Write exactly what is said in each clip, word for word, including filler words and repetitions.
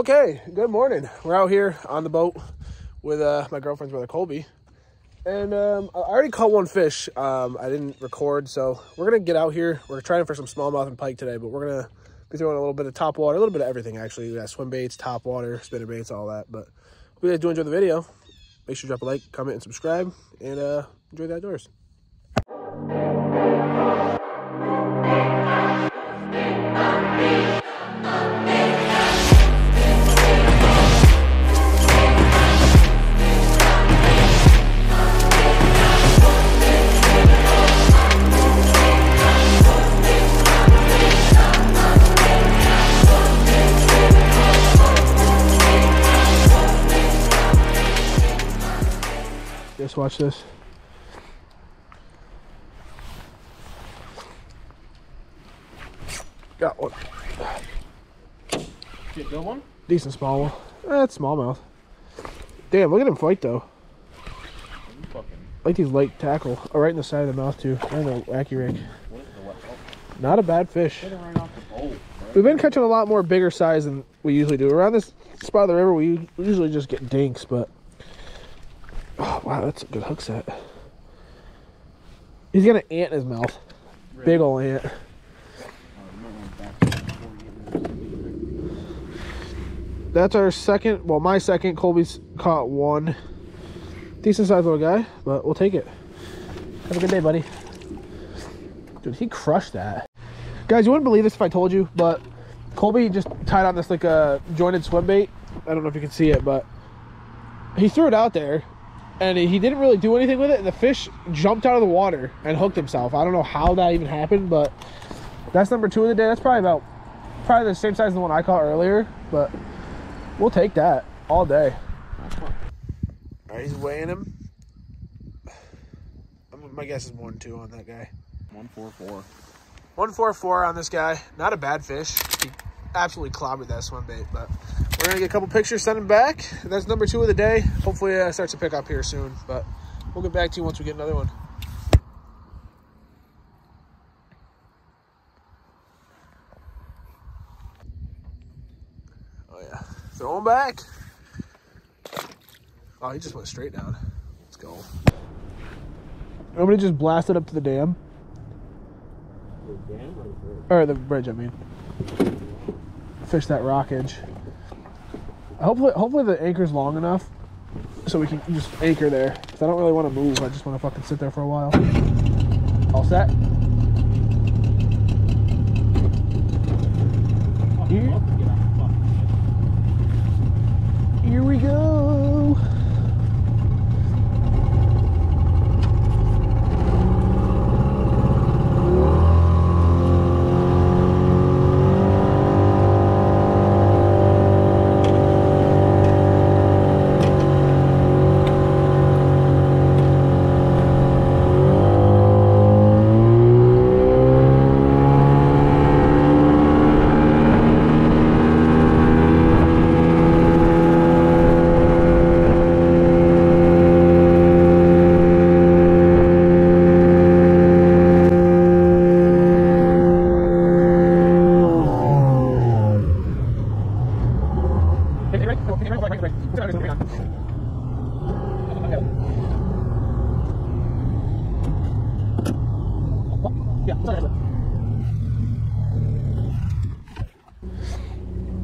Okay, good morning. We're out here on the boat with uh, my girlfriend's brother, Colby. And um, I already caught one fish. Um, I didn't record, so we're going to get out here. We're trying for some smallmouth and pike today, but we're going to be throwing a little bit of top water, a little bit of everything, actually. We got swim baits, top water, spinner baits, all that. But if you guys do enjoy the video, make sure you drop a like, comment, and subscribe, and uh, enjoy the outdoors. Just watch this. Got one. Get a good one? Decent small one. That's eh, smallmouth. Damn, look at him fight though. Fucking... like these light tackle. Oh, right in the side of the mouth too. I know, wacky rig. What is the what? Not a bad fish. Get it right off the bowl, right? We've been catching a lot more bigger size than we usually do. Around this spot of the river, we usually just get dinks, but. Oh, wow, that's a good hook set. He's got an ant in his mouth. Really? Big old ant. That's our second, well, my second. Colby's caught one. Decent sized little guy, but we'll take it. Have a good day, buddy. Dude, he crushed that. Guys, you wouldn't believe this if I told you, but Colby just tied on this like a jointed swim bait. I don't know if you can see it, but he threw it out there. And he didn't really do anything with it. And the fish jumped out of the water and hooked himself. I don't know how that even happened, but that's number two of the day. That's probably about probably the same size as the one I caught earlier, but we'll take that all day. All right, he's weighing him. I'm, my guess is one two on that guy. One four four. One four four on this guy. Not a bad fish. He absolutely clobbered that swim bait, but. We're going to get a couple pictures, send them back. That's number two of the day. Hopefully it uh, starts to pick up here soon, but we'll get back to you once we get another one. Oh, yeah. Throw him back. Oh, he just went straight down. Let's go. Nobody just blasted up to the dam. The dam or the bridge? Or the bridge, I mean. Fish that rock edge. Hopefully, hopefully the anchor's long enough so we can just anchor there. Because I don't really want to move. I just want to fucking sit there for a while. All set? Here, here we go.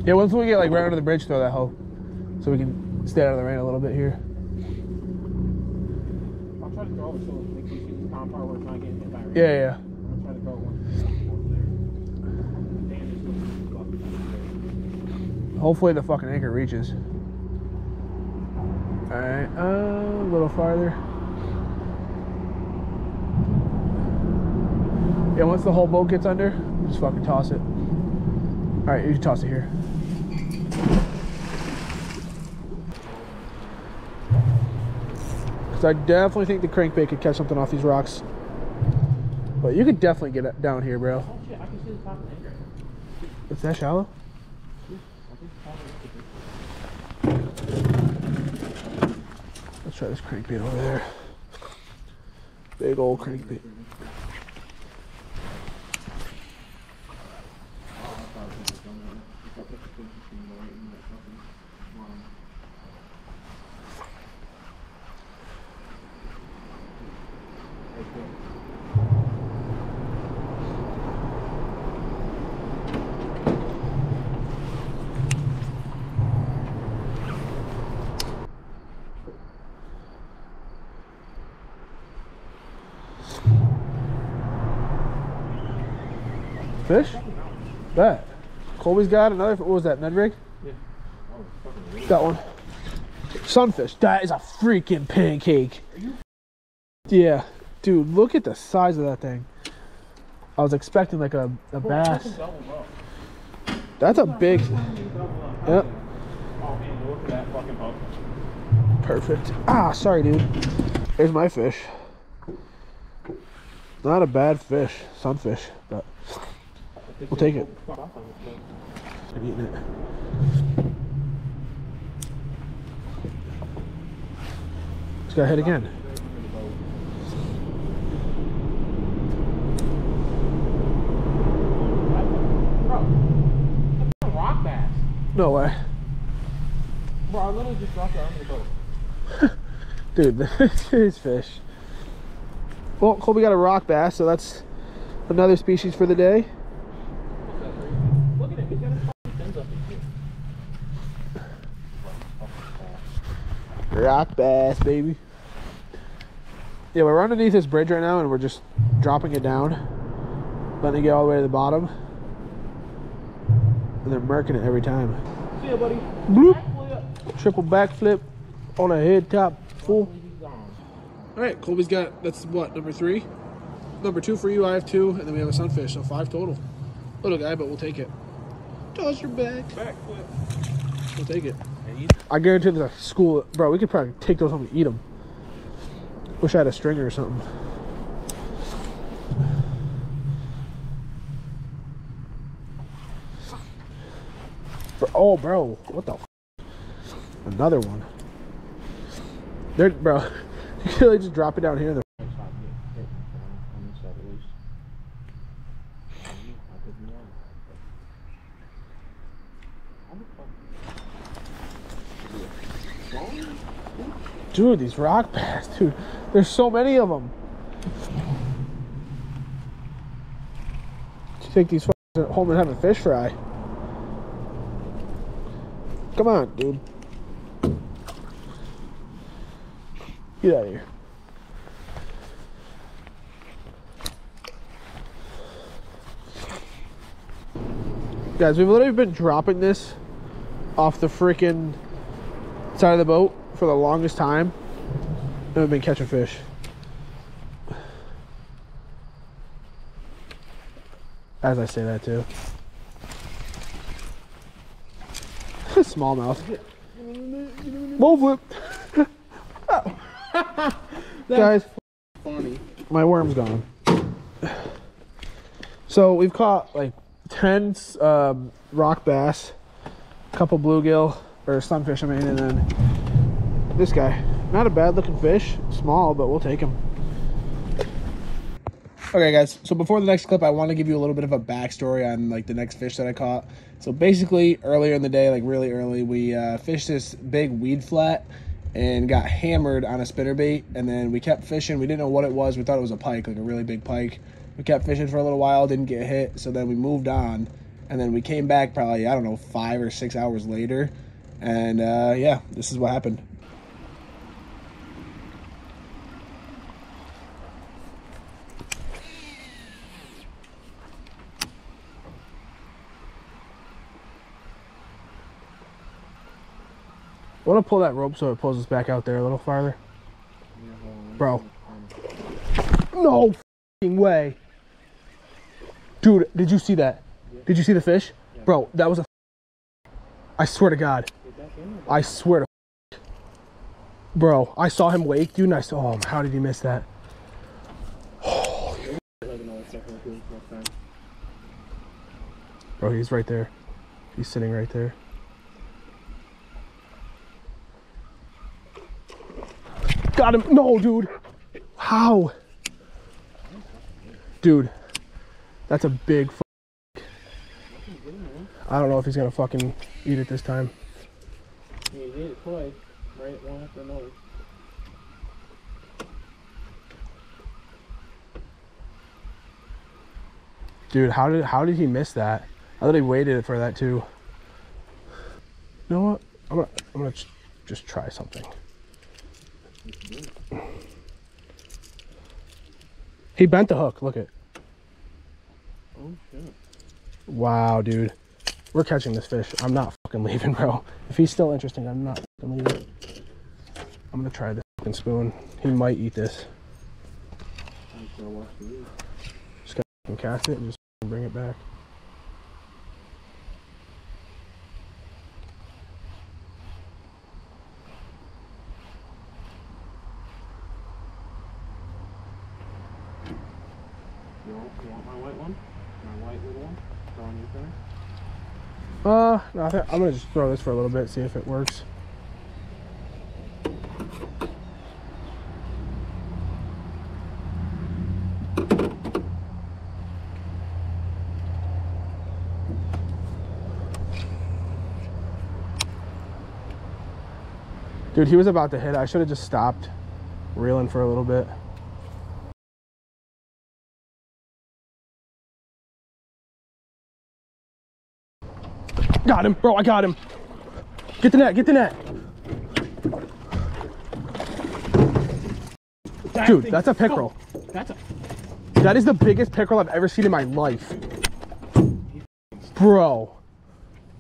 Yeah, once we get like right under the bridge, throw that hoe, so we can stay out of the rain a little bit here. I'll try to throw it so we can comp our work, not getting hit by rain. Yeah, yeah. I'll try to throw one. Hopefully the fucking anchor reaches. All right, uh, a little farther. Yeah, once the whole boat gets under, just fucking toss it. All right, you can toss it here. Because I definitely think the crankbait could catch something off these rocks. But you could definitely get it down here, bro. Oh, shit, I can see the top of the anchor. It's that shallow? Let's try this crankbait over there. Big old crankbait. Thank you. Fish? That. Colby's got another, what was that, Ned rig? Yeah. That one. Sunfish. That is a freaking pancake. Yeah. Dude, look at the size of that thing. I was expecting like a, a bass. That's a big. Yep. Perfect. Ah, sorry, dude. Here's my fish. Not a bad fish, sunfish, but we'll take it. I'm eating it. Let's go ahead again. No way. Bro, I literally just dropped it under the boat. Dude, these fish. Well, Colby got a rock bass, so that's another species for the day. Look at him, he's got his fucking fins up here. Rock bass, baby. Yeah, we're underneath this bridge right now, and we're just dropping it down. Letting it get all the way to the bottom. And they're marking it every time. See ya, buddy. Bloop. Backflip. Triple backflip on a head top full. All right, Colby's got, that's what, number three? Number two for you, I have two, and then we have a sunfish, so five total. Little guy, but we'll take it. Toss your back. Backflip. We'll take it. I guarantee there's a school, bro, we could probably take those home and eat them. Wish I had a stringer or something. Oh, bro, what the f? Another one. They're, bro, you can really just drop it down here. Dude, these rock bass, dude. There's so many of them. You take these home and have a fish fry. Come on, dude. Get out of here. Guys, we've literally been dropping this off the freaking side of the boat for the longest time. And we've been catching fish. As I say that, too. Smallmouth. Mole flip. Oh. Guys, funny. My worm's gone. So we've caught like ten um, rock bass, a couple bluegill, or sunfish, I mean, and then this guy. Not a bad looking fish, small, but we'll take him. Okay, guys, so before the next clip, I want to give you a little bit of a backstory on, like, the next fish that I caught. So basically, earlier in the day, like, really early, we uh, fished this big weed flat and got hammered on a spinnerbait, and then we kept fishing. We didn't know what it was. We thought it was a pike, like a really big pike. We kept fishing for a little while, didn't get hit, so then we moved on, and then we came back probably, I don't know, five or six hours later, and, uh, yeah, this is what happened. I want to pull that rope so it pulls us back out there a little farther. Bro. No f***ing way. Dude, did you see that? Did you see the fish? Bro, that was a f I swear to God. I swear to f Bro, I saw him wake, dude, and I saw him. How did he miss that? Holy Bro, he's right there. He's sitting right there. Got him. No, dude. How? Dude, that's a big f***. I don't know if he's going to fucking eat it this time. He ate it twice, right? One after another. Dude, how did, how did he miss that? I literally waited for that too. You know what? I'm going to I'm gonna just try something. He bent the hook, look at. Oh shit. Wow, dude. We're catching this fish. I'm not fucking leaving, bro. If he's still interesting, I'm not fucking leaving. I'm gonna try this fucking spoon. He might eat this. Just gotta cast it and just bring it back. You want my white one? My white little one? Throw in your thing? Uh, no, I think I'm gonna just throw this for a little bit, see if it works. Dude, he was about to hit. I should have just stopped reeling for a little bit. Got him, bro, I got him. Get the net, get the net. That Dude, that's a pickerel. So, that's a... That is the biggest pickerel I've ever seen in my life. Bro.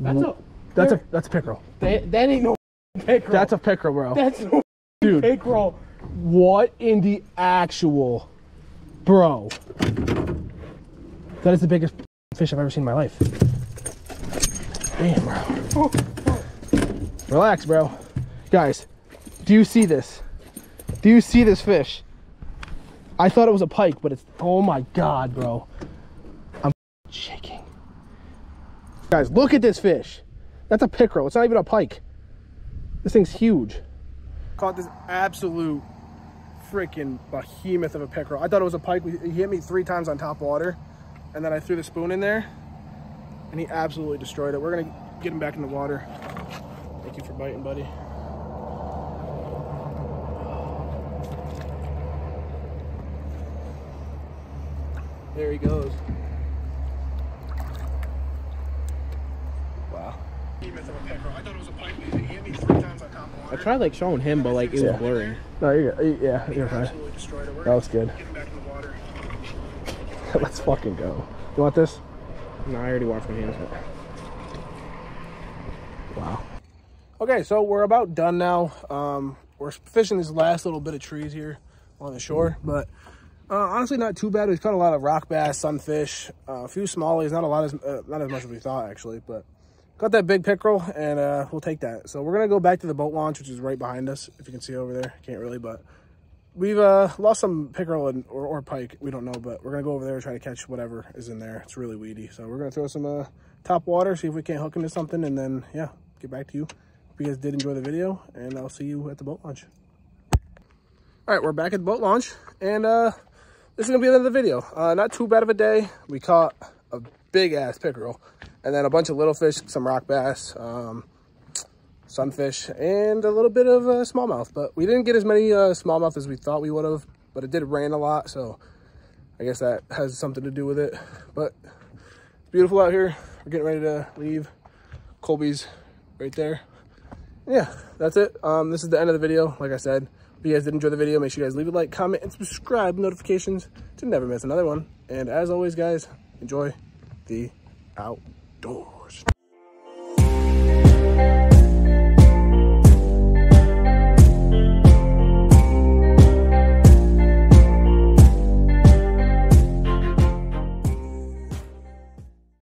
That's a... That's a, that's a pickerel. That, that ain't no pickerel. That's a pickerel, bro. That's no Dude, pickerel. What in the actual... Bro. That is the biggest fish I've ever seen in my life. Damn, bro. Oh, oh. Relax, bro. Guys, do you see this? Do you see this fish? I thought it was a pike, but it's... Oh, my God, bro. I'm shaking. Guys, look at this fish. That's a pickerel. It's not even a pike. This thing's huge. Caught this absolute freaking behemoth of a pickerel. I thought it was a pike. He hit me three times on top water, and then I threw the spoon in there. And he absolutely destroyed it. We're going to get him back in the water. Thank you for biting, buddy. There he goes. Wow. I tried like showing him, but like it was blurring. No, you're good. Yeah, you're fine. That was good. Let's fucking go. You want this? No, I already washed my hands. Wow. Okay, so we're about done now. Um, we're fishing this last little bit of trees here on the shore, but uh, honestly, not too bad. We've caught a lot of rock bass, sunfish, uh, a few smallies. Not a lot, as uh, not as much as we thought actually, but got that big pickerel, and uh, we'll take that. So we're gonna go back to the boat launch, which is right behind us. If you can see over there, can't really, but we've uh, lost some pickerel and, or, or pike, we don't know, but we're going to go over there and try to catch whatever is in there. It's really weedy. So we're going to throw some uh, top water, see if we can't hook into something, and then, yeah, get back to you. Hope you guys did enjoy the video, and I'll see you at the boat launch. All right, we're back at the boat launch, and uh, this is going to be the end of the video. Uh, not too bad of a day. We caught a big-ass pickerel, and then a bunch of little fish, some rock bass, um, sunfish, and a little bit of uh, smallmouth, but we didn't get as many uh, smallmouth as we thought we would have, but it did rain a lot, so I guess that has something to do with it. But it's beautiful out here. We're getting ready to leave. Colby's right there. Yeah, that's it. Um, this is the end of the video. Like I said, if you guys did enjoy the video, make sure you guys leave a like, comment, and subscribe notifications to never miss another one. And as always, guys, enjoy the outdoors.